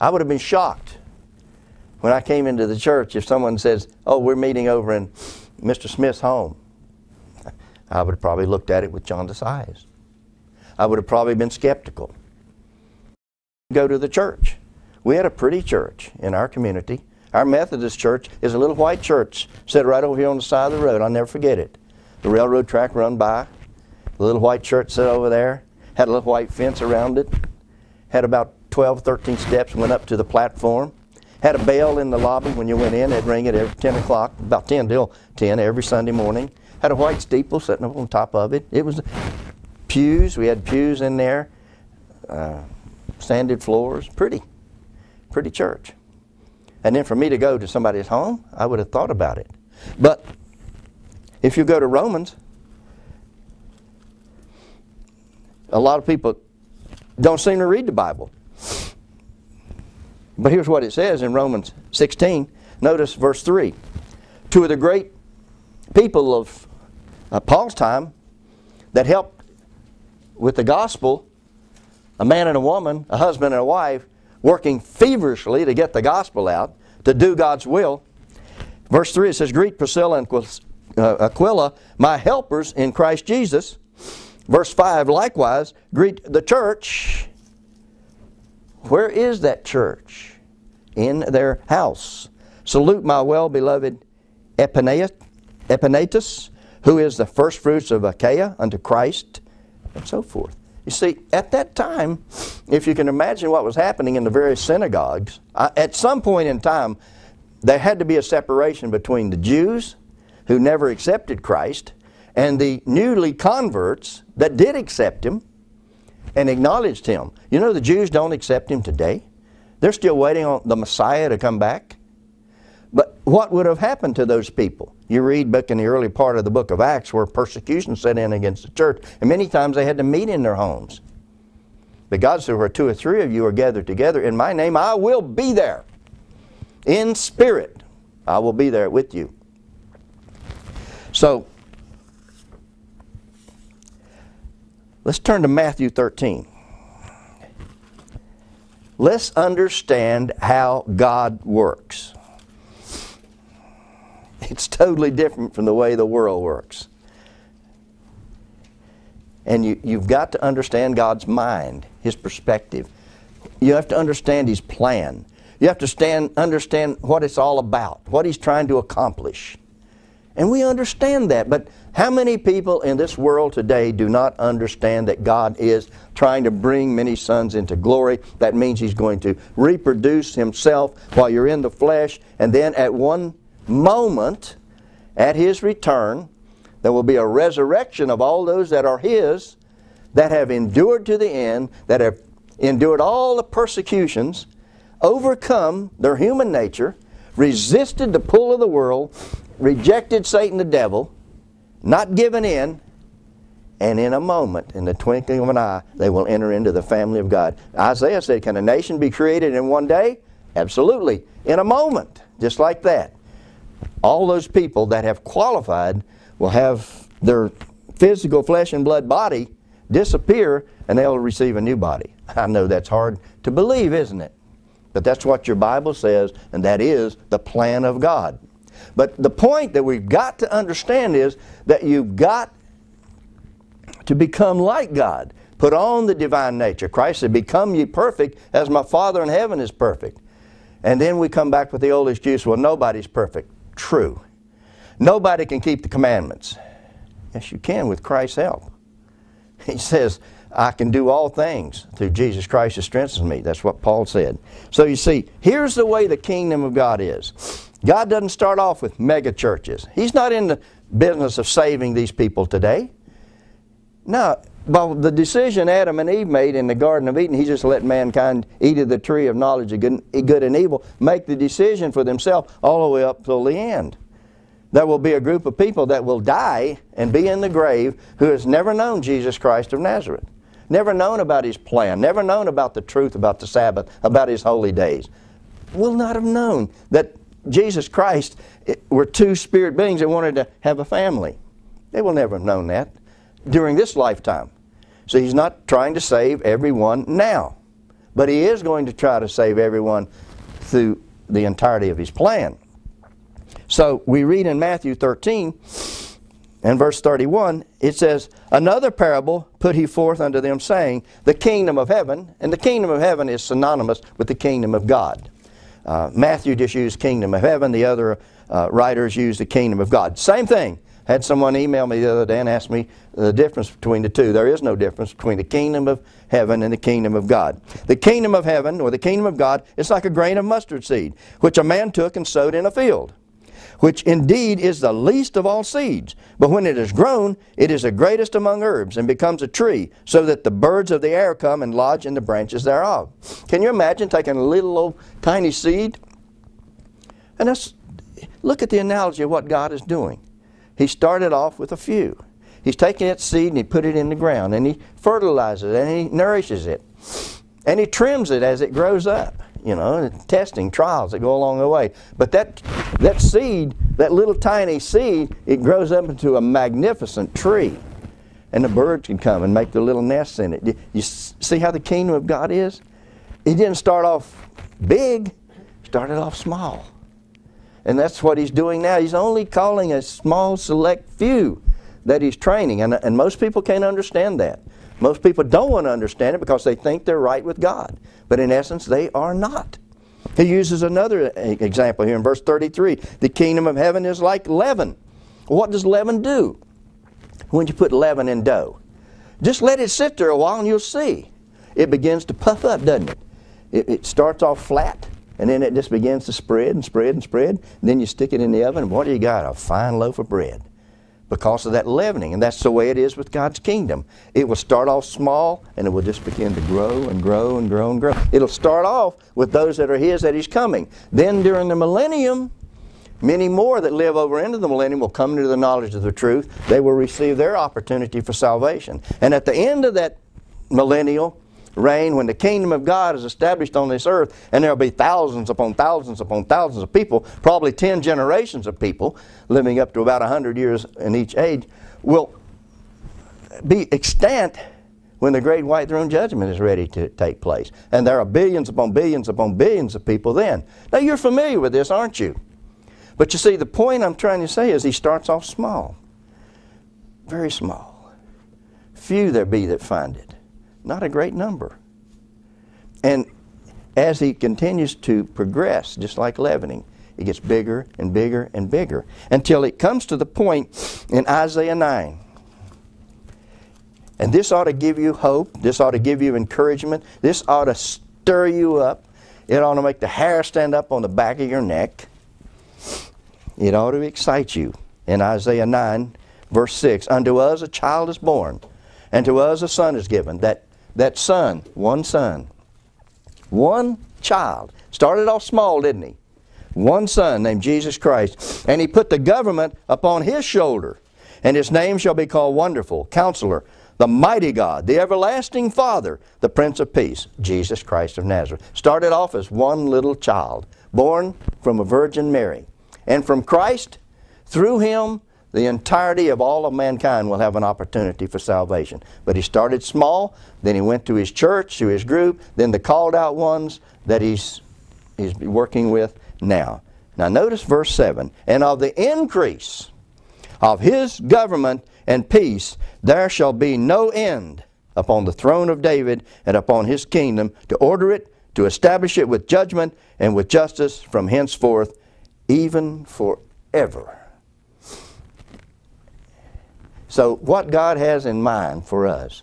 I would have been shocked when I came into the church if someone says, oh, we're meeting over in Mr. Smith's home. I would have probably looked at it with jaundiced eyes. I would have probably been skeptical. Go to the church. We had a pretty church in our community. Our Methodist church is a little white church, set right over here on the side of the road. I'll never forget it. The railroad track run by. The little white church set over there. Had a little white fence around it. Had about 12, 13 steps, went up to the platform. Had a bell in the lobby when you went in. They'd ring it every 10 o'clock, about 10 till 10 every Sunday morning. Had a white steeple sitting up on top of it. It was pews. We had pews in there. Sanded floors. Pretty church. And then for me to go to somebody's home, I would have thought about it. But if you go to Romans, a lot of people don't seem to read the Bible. But here's what it says in Romans 16. Notice verse 3. Two of the great people of Paul's time that helped with the gospel, a man and a woman, a husband and a wife, working feverishly to get the gospel out, to do God's will. Verse 3, it says, "Greet Priscilla and Aquila, my helpers in Christ Jesus." Verse 5, likewise, "Greet the church." Where is that church? In their house. "Salute my well-beloved Epaenetus, who is the firstfruits of Achaia unto Christ," and so forth. You see, at that time, if you can imagine what was happening in the various synagogues, at some point in time, there had to be a separation between the Jews, who never accepted Christ, and the newly converts that did accept Him and acknowledged Him. You know, the Jews don't accept Him today. They're still waiting on the Messiah to come back. But what would have happened to those people? You read back in the early part of the book of Acts where persecution set in against the church. And many times they had to meet in their homes. But God said, "Where two or three of you are gathered together in my name, I will be there. In spirit, I will be there with you." So, let's turn to Matthew 13. Let's understand how God works. It's totally different from the way the world works. And you've got to understand God's mind, His perspective. You have to understand His plan. You have to understand what it's all about, what He's trying to accomplish. And we understand that, but how many people in this world today do not understand that God is trying to bring many sons into glory? That means He's going to reproduce Himself while you're in the flesh, and then at one moment at His return there will be a resurrection of all those that are His, that have endured to the end, that have endured all the persecutions, overcome their human nature, resisted the pull of the world, rejected Satan the devil, not given in, and in a moment, in the twinkling of an eye, they will enter into the family of God. Isaiah said, "Can a nation be created in one day?" Absolutely. In a moment, just like that. All those people that have qualified will have their physical flesh and blood body disappear, and they'll receive a new body. I know that's hard to believe, isn't it? But that's what your Bible says, and that is the plan of God. But the point that we've got to understand is that you've got to become like God. Put on the divine nature. Christ said, "Become ye perfect as my Father in heaven is perfect." And then we come back with the old excuse, "Well, nobody's perfect." True. Nobody can keep the commandments. Yes, you can with Christ's help. He says, "I can do all things through Jesus Christ who strengthens me." That's what Paul said. So you see, here's the way the kingdom of God is. God doesn't start off with mega churches. He's not in the business of saving these people today. No, but the decision Adam and Eve made in the Garden of Eden, He just let mankind eat of the tree of knowledge of good and evil, make the decision for themselves all the way up till the end. There will be a group of people that will die and be in the grave who has never known Jesus Christ of Nazareth, never known about His plan, never known about the truth, about the Sabbath, about His holy days. Will not have known that Jesus Christ were two spirit beings that wanted to have a family. They will never have known that during this lifetime. So He's not trying to save everyone now, but He is going to try to save everyone through the entirety of His plan. So we read in Matthew 13 and verse 31, it says, another parable put he forth unto them, saying, the kingdom of heaven, and the kingdom of heaven is synonymous with the kingdom of God. Matthew just used kingdom of heaven. The other writers used the kingdom of God. Same thing. Had someone email me the other day and asked me the difference between the two. There is no difference between the kingdom of heaven and the kingdom of God. The kingdom of heaven, or the kingdom of God, is like a grain of mustard seed, which a man took and sowed in a field, which indeed is the least of all seeds. But when it is grown, it is the greatest among herbs and becomes a tree, so that the birds of the air come and lodge in the branches thereof. Can you imagine taking a little old tiny seed? And that's, look at the analogy of what God is doing. He started off with a few. He's taking that seed and he put it in the ground, and he fertilizes it, and he nourishes it, and he trims it as it grows up. You know, testing, trials that go along the way. But that seed, that little tiny seed, it grows up into a magnificent tree. And the birds can come and make their little nests in it. You see how the kingdom of God is? He didn't start off big. He started off small. And that's what he's doing now. He's only calling a small select few that he's training. And most people can't understand that. Most people don't want to understand it because they think they're right with God. But in essence, they are not. He uses another example here in verse 33. The kingdom of heaven is like leaven. What does leaven do? When you put leaven in dough, just let it sit there a while and you'll see. It begins to puff up, doesn't it? It starts off flat, and then it just begins to spread and spread and spread. And then you stick it in the oven, and what do you got? A fine loaf of bread. Because of that leavening. And that's the way it is with God's kingdom. It will start off small, and it will just begin to grow and grow and grow and grow. It'll start off with those that are His, that He's coming. Then during the millennium, many more that live over into the millennium will come to the knowledge of the truth. They will receive their opportunity for salvation. And at the end of that millennial reign, when the kingdom of God is established on this earth, and there will be thousands upon thousands upon thousands of people, probably 10 generations of people living up to about 100 years in each age, will be extant when the great white throne judgment is ready to take place. And there are billions upon billions upon billions of people then. Now you're familiar with this, aren't you? But you see, the point I'm trying to say is he starts off small, very small. Few there be that find it. Not a great number. And as he continues to progress, just like leavening, it gets bigger and bigger and bigger until it comes to the point in Isaiah 9. And this ought to give you hope. This ought to give you encouragement. This ought to stir you up. It ought to make the hair stand up on the back of your neck. It ought to excite you. In Isaiah 9, verse 6, unto us a child is born, and to us a son is given. That son, one child. Started off small, didn't he? One son named Jesus Christ. And he put the government upon his shoulder. And his name shall be called Wonderful, Counselor, the Mighty God, the Everlasting Father, the Prince of Peace, Jesus Christ of Nazareth. Started off as one little child, born from a Virgin Mary. And from Christ, through him, the entirety of all of mankind will have an opportunity for salvation. But he started small, then he went to his church, to his group, then the called out ones that he's working with now. Now notice verse 7, and of the increase of his government and peace there shall be no end upon the throne of David and upon his kingdom, to order it, to establish it with judgment and with justice from henceforth, even forever. So what God has in mind for us,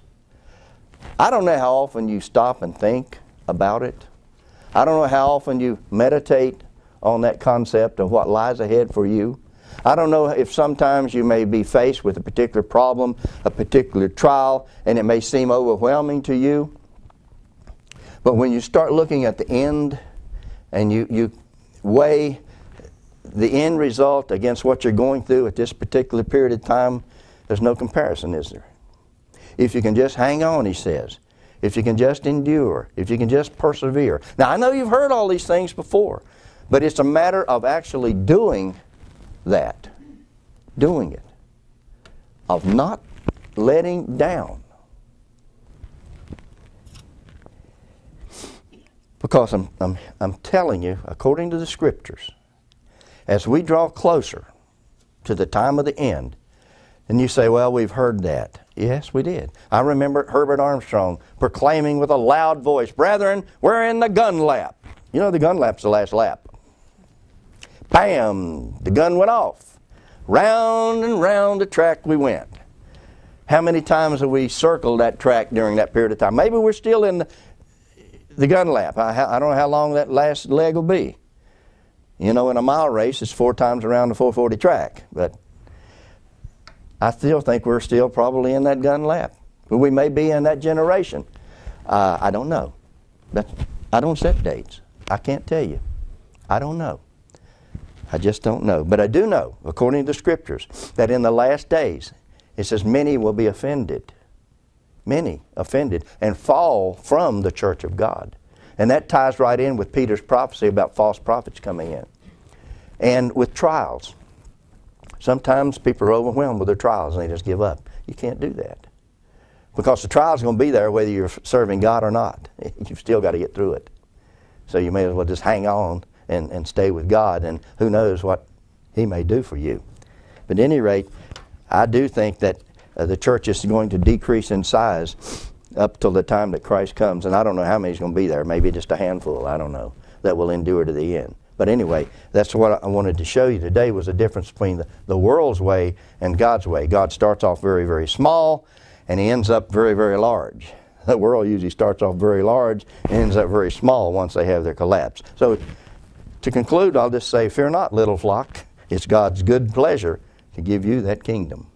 I don't know how often you stop and think about it. I don't know how often you meditate on that concept of what lies ahead for you. I don't know if sometimes you may be faced with a particular problem, a particular trial, and it may seem overwhelming to you. But when you start looking at the end and you weigh the end result against what you're going through at this particular period of time, there's no comparison, is there? If you can just hang on, he says. If you can just endure. If you can just persevere. Now, I know you've heard all these things before, but it's a matter of actually doing that. Doing it. Of not letting down. Because I'm telling you, according to the Scriptures, as we draw closer to the time of the end, And you say, well, we've heard that. Yes, we did. I remember Herbert Armstrong proclaiming with a loud voice, brethren, we're in the gun lap. You know, the gun lap's the last lap. Bam! The gun went off. Round and round the track we went. How many times have we circled that track during that period of time? Maybe we're still in the gun lap. I don't know how long that last leg will be. You know, in a mile race, it's 4 times around the 440 track. But I still think we're still probably in that gun lap. We may be in that generation. I don't know. I don't set dates. I can't tell you. I don't know. I just don't know. But I do know, according to the Scriptures, that in the last days, it says many will be offended. Many offended and fall from the church of God. And that ties right in with Peter's prophecy about false prophets coming in. And with trials. Sometimes people are overwhelmed with their trials and they just give up. You can't do that. Because the trial's going to be there whether you're serving God or not. You've still got to get through it. So you may as well just hang on and stay with God. And who knows what He may do for you. But at any rate, I do think that the church is going to decrease in size up till the time that Christ comes. And I don't know how many is going to be there. Maybe just a handful, I don't know, that will endure to the end. But anyway, that's what I wanted to show you today was the difference between the world's way and God's way. God starts off very, very small, and He ends up very, very large. The world usually starts off very large and ends up very small once they have their collapse. So to conclude, I'll just say, fear not, little flock. It's God's good pleasure to give you that kingdom.